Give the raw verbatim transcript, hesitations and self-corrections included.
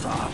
Stop.